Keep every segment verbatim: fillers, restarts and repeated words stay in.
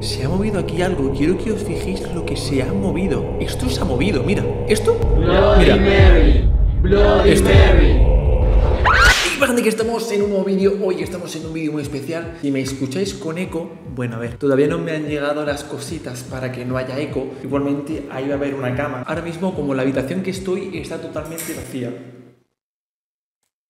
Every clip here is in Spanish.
Se ha movido aquí algo. Quiero que os fijéis lo que se ha movido. Esto se ha movido, mira. ¿Esto? Bloody mira. Mary. Bloody esto. Mary. Grande que estamos en un nuevo vídeo, hoy estamos en un vídeo muy especial. Si me escucháis con eco, bueno, a ver, todavía no me han llegado las cositas para que no haya eco. Igualmente ahí va a haber una cama. Ahora mismo, como la habitación que estoy está totalmente vacía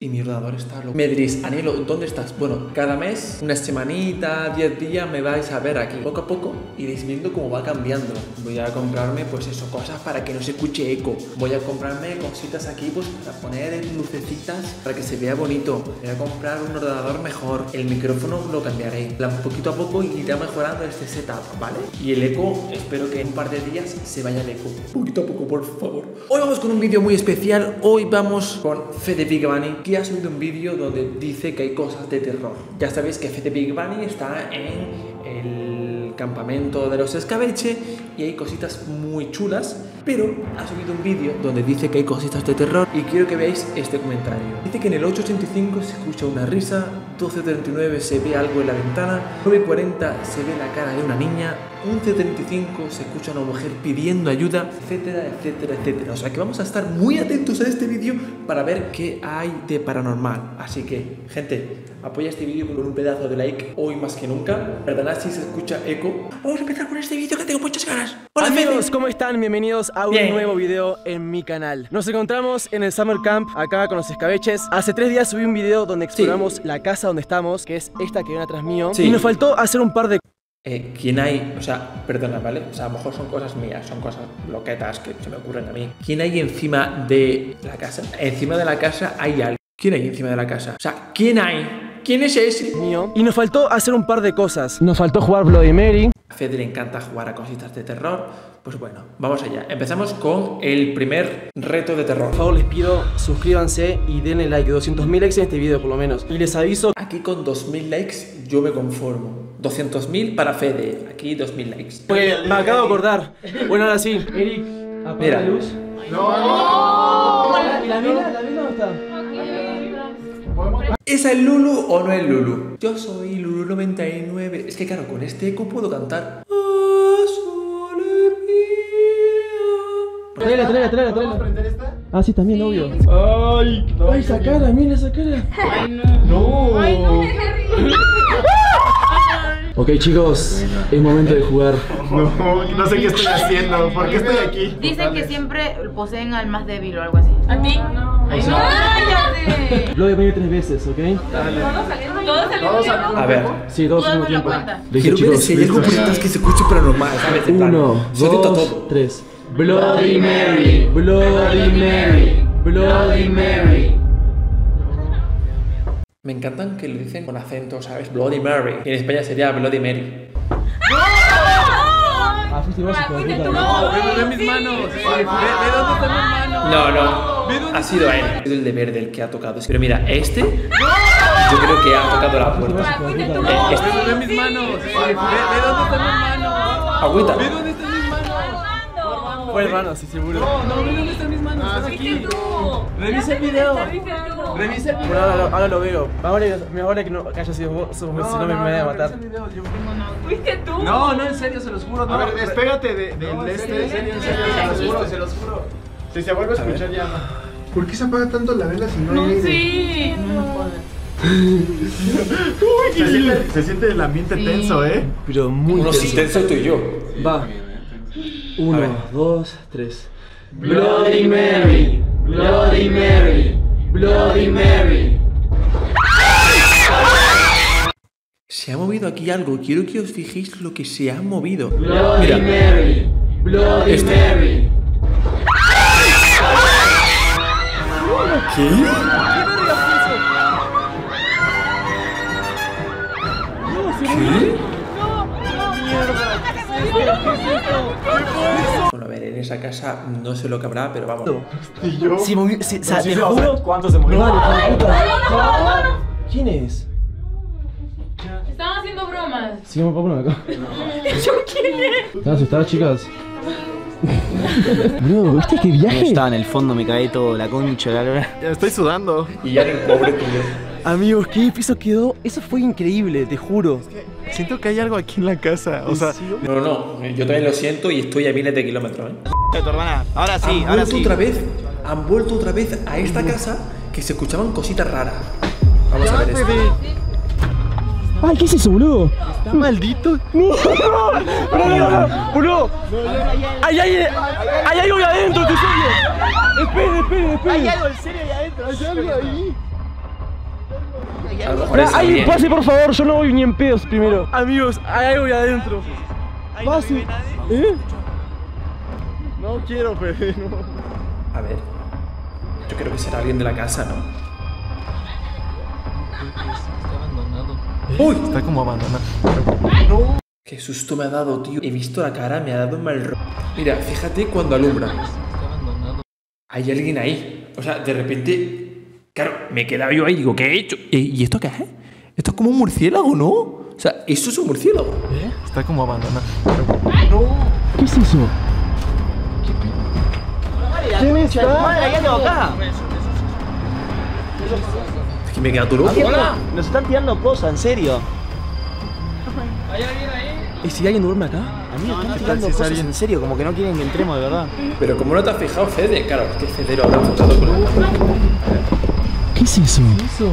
y mi ordenador está loco. Me diréis, Anelo, ¿dónde estás? Bueno, cada mes, una semanita, diez días me vais a ver aquí. Poco a poco iréis viendo cómo va cambiando. Voy a comprarme, pues eso, cosas para que no se escuche eco. Voy a comprarme cositas aquí, pues para poner lucecitas para que se vea bonito. Voy a comprar un ordenador mejor. El micrófono lo cambiaré. Poquito a poco irá mejorando este setup, ¿vale? Y el eco, espero que en un par de días se vaya el eco. Poquito a poco, por favor. Hoy vamos con un vídeo muy especial. Hoy vamos con Fede Vigevani, que ha subido un vídeo donde dice que hay cosas de terror. Ya sabéis que Fede Vigevani está en el campamento de los Escabeche y hay cositas muy chulas, pero ha subido un vídeo donde dice que hay cositas de terror y quiero que veáis este comentario. Dice que en el ocho ochenta y cinco se escucha una risa, doce treinta y nueve se ve algo en la ventana, nueve cuarenta se ve la cara de una niña, once treinta y cinco se escucha a una mujer pidiendo ayuda, etcétera, etcétera, etcétera. O sea que vamos a estar muy atentos a este vídeo para ver qué hay de paranormal. Así que, gente, apoya este vídeo con un pedazo de like hoy más que nunca. Perdonad si se escucha eco. Vamos a empezar con este vídeo que tengo muchas ganas. Hola amigos, ¿cómo están? Bienvenidos a un Bien. nuevo video en mi canal. Nos encontramos en el Summer Camp, acá con los Escabeches. Hace tres días subí un video donde exploramos sí. la casa donde estamos, que es esta que viene atrás mío. Sí. Y nos faltó hacer un par de... Eh, ¿Quién hay? O sea, perdona, ¿vale? O sea, a lo mejor son cosas mías, son cosas loquetas que se me ocurren a mí. ¿Quién hay encima de la casa? Encima de la casa hay alguien. ¿Quién hay encima de la casa? O sea, ¿quién hay? ¿Quién es ese? Mío. Y nos faltó hacer un par de cosas. Nos faltó jugar Bloody Mary. A Fede le encanta jugar a cositas de terror. Pues bueno, vamos allá. Empezamos con el primer reto de terror. Por favor, les pido, suscríbanse y denle like. doscientos mil likes en este video, por lo menos. Y les aviso, aquí con dos mil likes yo me conformo. doscientos mil para Fede, aquí dos mil likes. Porque me acabo de acordar. Bueno, ahora sí. Eric, apaga la luz. No, no, no. ¿Y la vela? ¿La vela dónde está? ¿Es el Lulu o no es Lulu? Yo soy Lulu noventa y nueve. Es que claro, con este eco puedo cantar. Tráela, tráela, tráela, tráela. Ah, sí, también, obvio. Ay, ay, esa cara, mira esa cara. Ay, no. Ay, no. Ok, chicos, es momento de jugar. No, no sé qué estoy haciendo, ¿por qué estoy aquí? Dicen que siempre poseen al más débil o algo así. ¿A mí? No, no, cállate. Lo he venido tres veces, ¿ok? Dale. ¿Todos salimos? A ver. Sí, todos al mismo tiempo. Quiero que decir algo que se escuche paranormal. Uno, dos, tres. Bloody Mary, Bloody Mary, Bloody Mary. Me encantan que lo dicen con acento, ¿sabes? Bloody Mary. En España sería Bloody Mary. No, no. Ha sido él. Ha sido el deber del que ha tocado. Pero mira, este... Yo creo que ha tocado la puerta. Este... mis manos. Ve dónde están mis manos. Agüita. Ve dónde están mis manos. Fue hermano, sí, seguro. No, no, ve dónde están mis manos. Estás aquí. Revisa el video. Revisa el video. Bueno, ahora, ahora lo veo. Ahora, ahora que, no, que haya sido vos, no, si no me, no, me voy a matar. ¿Fuiste tú? No, no, en serio, se los juro. No. A ver, despégate de, de, no, de este. En serio, en serio, se los juro, se los juro. Si se vuelve a escuchar, ya. ¿Por qué se apaga tanto la vela si no, no hay aire? Sí. se, siente, se siente el ambiente sí. tenso, ¿eh? Pero muy Uno tenso. tenso tú y yo. Va. Uno, dos, tres. Bloody Mary. Bloody Mary. Bloody Mary. Se ha movido aquí algo. Quiero que os fijéis lo que se ha movido. Bloody Mira. Mary. Bloody Esto. Mary. ¿Qué? ¿Qué? Bueno, a ver, en esa casa no sé lo que habrá, pero vamos. ¿Y yo? Si movió, si, no, o sea, si te lo juro. ¿Cuántos se movieron? No, vale, no, no, no, no. ¿Quién es? Estaban haciendo bromas. Sí, me pongo una acá. ¿Yo quién es? ¿Están asustadas, chicas? Bro, ¿viste qué viaje? Estaba en el fondo, me caí todo, la concha, la verdad. Estoy sudando. Y ya el pobre tuyo. Amigos, ¿qué piso quedó? Eso fue increíble, te juro. Es que siento que hay algo aquí en la casa. O sea, no, no, no, yo también lo siento y estoy a miles de kilómetros, ¿eh? Ahora sí, ahora sí. Otra vez, han vuelto otra vez a esta casa que se escuchaban cositas raras. Vamos a ver esto. Ay, ¿qué es eso, boludo? ¿Está maldito? ¡No! ¡Boludo! ¡Ay, ay! ¡Hay algo ahí adentro, te serio! ¡Esperen, esperen, esperen! ¡Hay algo en serio ahí adentro! ¡Hay algo ahí! ¡Ay, pase, por favor! Yo no voy ni en pedos primero. Amigos, hay algo ahí adentro. ¡Pase! ¿Eh? No quiero, Fede, no. A ver. Yo creo que será alguien de la casa, ¿no? Uy, está como abandonado. No. Qué susto me ha dado, tío. He visto la cara, me ha dado un mal rollo. Mira, fíjate cuando alumbra. Hay alguien ahí. O sea, de repente, claro, me he quedado yo ahí. Digo, ¿qué he hecho? ¿Y esto qué es? Esto es como un murciélago, ¿no? O sea, esto es un murciélago. ¿Eh? Está como abandonado. No. ¿Qué es eso? ¿Qué? ¿Quién está? Acá. Me queda turbo. Nos están tirando cosas, en serio. ¿Hay alguien ahí? ¿Y si alguien duerme acá? A mí me no, están no, tirando si cosas, alguien... en serio, como que no quieren que entremos, de verdad. Pero como no te has fijado, Fede, claro, es que Fede lo habrá forzado con el... ¿Qué es eso? ¿Qué es eso?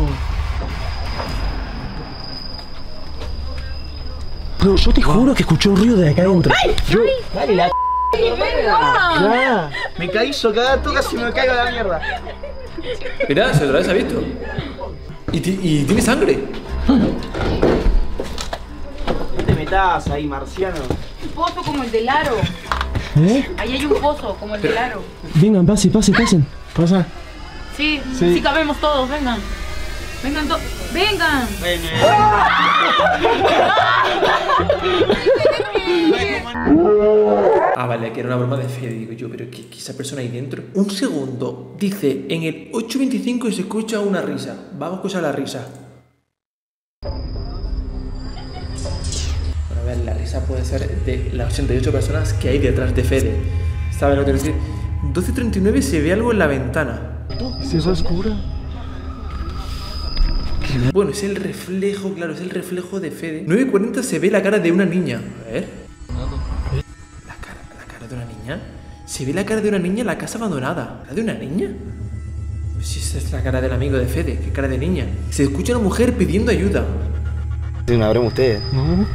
Pero yo te juro que escuché un ruido de acá adentro. ¡Ay! Yo... ¡Dale la verga! Me caí socada, tú casi me caigo a la mierda. Mirá, se otra vez ha visto. Y, y tiene sangre. No te metas ahí, marciano. Un pozo como el del aro. ¿Eh? Ahí hay un pozo como el del aro. Vengan, pasen, pasen, pasen. Pasa. Sí, sí, sí cabemos todos, vengan. Vengan todos. Vengan. Vengan. Ah, vale, que era una broma de Fede, digo yo, pero ¿qué, qué esa persona ahí dentro? Un segundo, dice, en el ocho veinticinco se escucha una risa. Vamos a escuchar la risa. Bueno, a ver, la risa puede ser de las ochenta y ocho personas que hay detrás de Fede. ¿Saben lo que decir? doce treinta y nueve se ve algo en la ventana. ¿Se ve oscura? Bueno, es el reflejo, claro, es el reflejo de Fede. nueve cuarenta se ve la cara de una niña. A ver. Se ve la cara de una niña en la casa abandonada. ¿La de una niña? Si esa es la cara del amigo de Fede, qué cara de niña. Se escucha a una mujer pidiendo ayuda. Sí, no abren ustedes. No.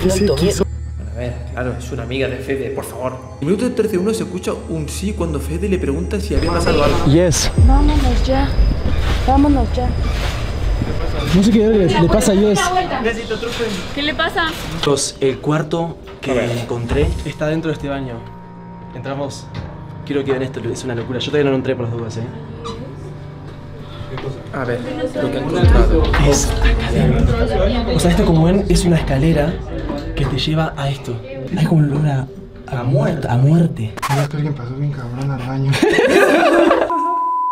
¿Qué es eso? Bueno, a ver, claro, es una amiga de Fede, por favor. En el minuto trece uno se escucha un sí cuando Fede le pregunta si había pasado algo. Yes. Vámonos ya. Vámonos ya. No sé qué le, le pasa a Yes. ¿Qué le pasa? Entonces, el cuarto que encontré está dentro de este baño. Entramos. Quiero que vean esto, es una locura. Yo todavía no entré por las dudas, ¿eh? A ver, lo que he encontrado es la cadena. O sea, esto, como ven, es una escalera que te lleva a esto. Hay como un olor a muerte. A muerte. Mira que alguien pasó bien cabrón al baño.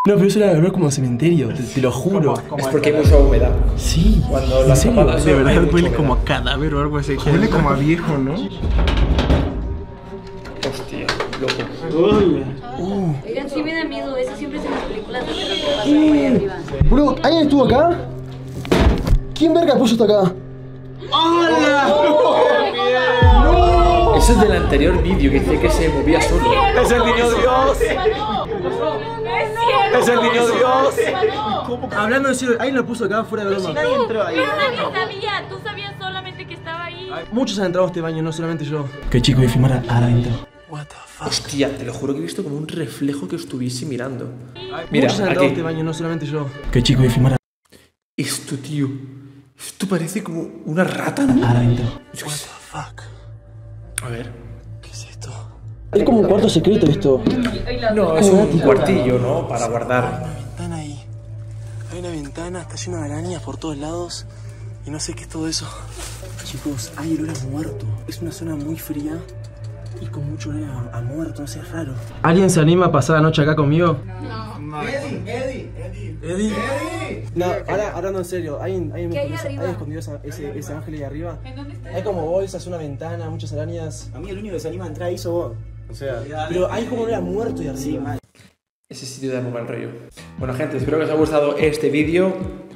No, pero eso era olor como cementerio, te, te lo juro. ¿Cómo, cómo es porque hay mucha humedad? Sí. Cuando la tapada de verdad huele humedad. Como a cadáver o algo así. Huele como a viejo, ¿no? Hostia, loco. Uy. Uh. Oigan, sí me da miedo, eso siempre es en las películas de terror que pasa por ahí arriba. Bro, ¿alguien estuvo acá? ¿Quién verga puso esto acá? ¡Hola! ¡Oh, no! Eso es del anterior vídeo que dice que se movía solo. ¡Es el niño Dios! ¡Es el niño Dios! ¿Cómo? Hablando de cielo, alguien lo puso acá fuera de broma. Pero nadie entró ahí. Pero nadie sabía, tú sabías solamente que estaba ahí. Muchos han entrado a este baño, no solamente yo. Que chico, voy a filmar adentro. What the fuck. Hostia, te lo juro que he visto como un reflejo que estuviese mirando. Mira, muchos han entrado a este baño, no solamente yo. Que chico, voy a filmar adentro. Esto, tío. Esto parece como una rata, ¿no? Adentro. What the fuck. A ver. Es como un cuarto secreto esto. No, es un cuartillo, ¿no? Para guardar. Hay una ventana ahí. Hay una ventana, está llena de arañas por todos lados. Y no sé qué es todo eso. Chicos, hay olor a muerto. Es una zona muy fría y con mucho olor a, a muerto, no sé, es raro. ¿Alguien se anima a pasar la noche acá conmigo? No. No. Eddie, Eddie, Eddie. Eddie. Eddie. No, ahora hablando en serio, hay, hay, ¿Qué hay, esa, hay escondido esa, ese, ese ángel ahí arriba. ¿En dónde está? Hay como bolsas, una ventana, muchas arañas. A mí el único que se anima a entrar ahí sos vos. O sea, pero hay como no era muerto y así. Ese sitio da muy mal rollo. Bueno, gente, espero que os haya gustado este vídeo.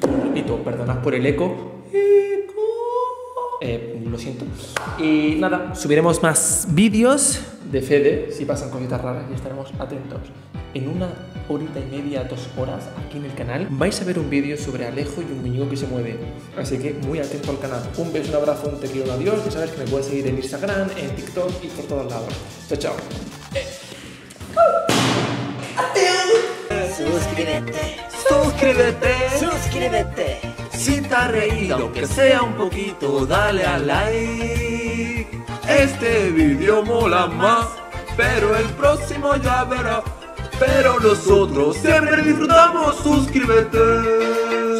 Os repito, perdonad por el eco. Eh, lo siento. Y nada, subiremos más vídeos de Fede si pasan cositas raras y estaremos atentos. En una horita y media, dos horas, aquí en el canal, vais a ver un vídeo sobre Alejo y un muñeco que se mueve. Así que muy atento al canal. Un beso, un abrazo, un te quiero, un adiós. Ya sabes que me puedes seguir en Instagram, en TikTok y por todos lados. Chao, chao. Eh. Adiós. Suscríbete. Suscríbete. Suscríbete. Si te ha reído, aunque sea un poquito, dale a like. Este vídeo mola más, pero el próximo ya verás. Pero nosotros siempre disfrutamos, suscríbete.